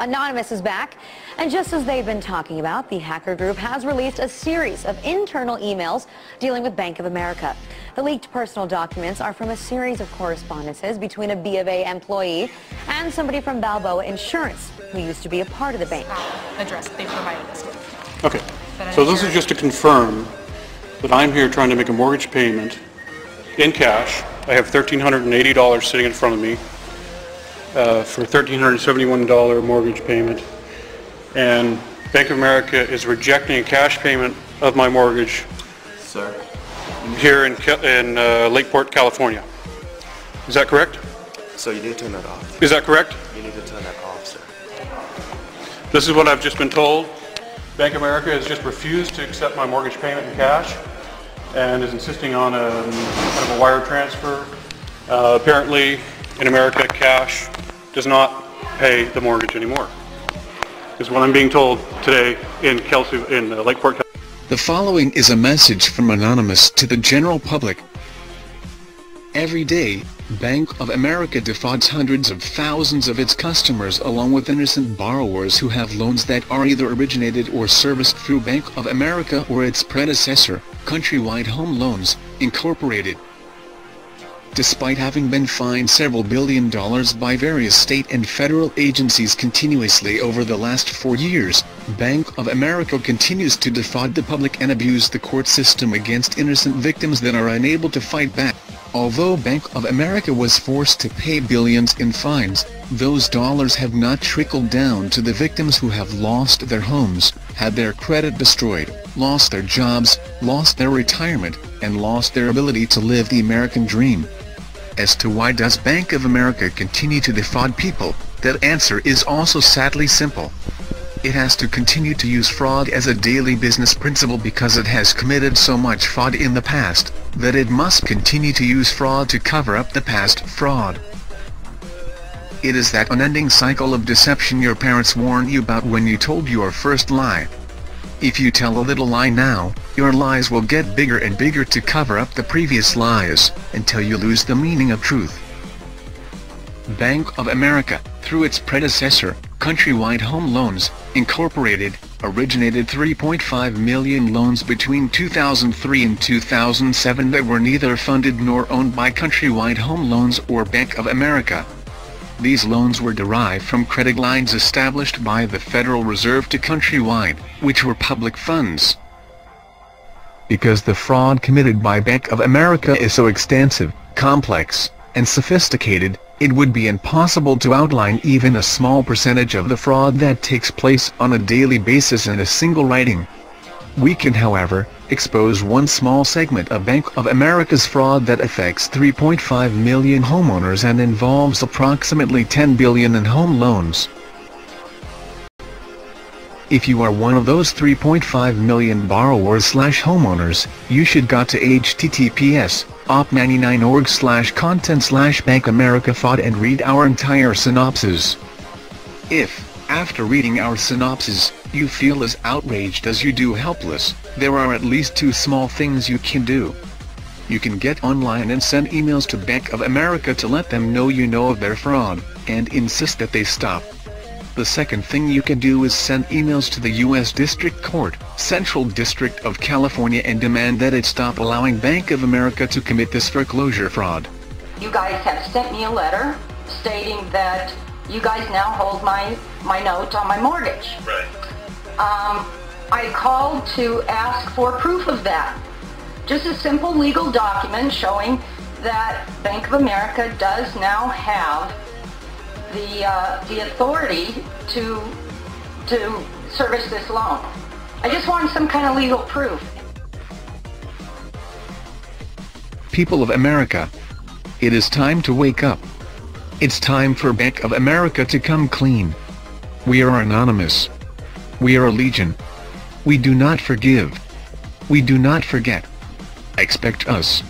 Anonymous is back, and just as they've been talking about, the hacker group has released a series of internal emails dealing with Bank of America. The leaked personal documents are from a series of correspondences between a B of A employee and somebody from Balboa Insurance, who used to be a part of the bank. Address they provided us with. Okay, so this is just to confirm that I'm here trying to make a mortgage payment in cash. I have $1,380 sitting in front of me for a $1,371 mortgage payment, and Bank of America is rejecting a cash payment of my mortgage, sir, here in Lakeport, California. Is that correct? So you need to turn that off. Is that correct? You need to turn that off, sir. This is what I've just been told. Bank of America has just refused to accept my mortgage payment in cash and is insisting on a kind of a wire transfer. Apparently, in America, cash does not pay the mortgage anymore, is what I'm being told today in Lakeport, California. The following is a message from Anonymous to the general public. Every day, Bank of America defrauds hundreds of thousands of its customers along with innocent borrowers who have loans that are either originated or serviced through Bank of America or its predecessor, Countrywide Home Loans, Inc. Despite having been fined several $billions by various state and federal agencies continuously over the last 4 years, Bank of America continues to defraud the public and abuse the court system against innocent victims that are unable to fight back. Although Bank of America was forced to pay $billions in fines, those dollars have not trickled down to the victims who have lost their homes, had their credit destroyed, lost their jobs, lost their retirement, and lost their ability to live the American dream. As to why does Bank of America continue to defraud people, that answer is also sadly simple. It has to continue to use fraud as a daily business principle because it has committed so much fraud in the past, that it must continue to use fraud to cover up the past fraud. It is that unending cycle of deception your parents warned you about when you told your first lie. If you tell a little lie now, your lies will get bigger and bigger to cover up the previous lies, until you lose the meaning of truth. Bank of America, through its predecessor, Countrywide Home Loans, Incorporated, originated 3.5 million loans between 2003 and 2007 that were neither funded nor owned by Countrywide Home Loans or Bank of America. These loans were derived from credit lines established by the Federal Reserve to Countrywide, which were public funds. Because the fraud committed by Bank of America is so extensive, complex, and sophisticated, it would be impossible to outline even a small percentage of the fraud that takes place on a daily basis in a single writing. We can, however, expose one small segment of Bank of America's fraud that affects 3.5 million homeowners and involves approximately $10 billion in home loans. If you are one of those 3.5 million borrowers/homeowners, you should go to https://op99.org/content/Bank America fraud and read our entire synopsis. If, after reading our synopsis, you feel as outraged as you do helpless, there are at least two small things you can do. You can get online and send emails to Bank of America to let them know you know of their fraud, and insist that they stop. The second thing you can do is send emails to the US District Court, Central District of California, and demand that it stop allowing Bank of America to commit this foreclosure fraud. You guys have sent me a letter stating that you guys now hold my note on my mortgage. Right. I called to ask for proof of that. Just a simple legal document showing that Bank of America does now have the authority to service this loan. I just want some kind of legal proof. People of America, it is time to wake up. It's time for Bank of America to come clean. We are Anonymous. We are a legion. We do not forgive. We do not forget. Expect us.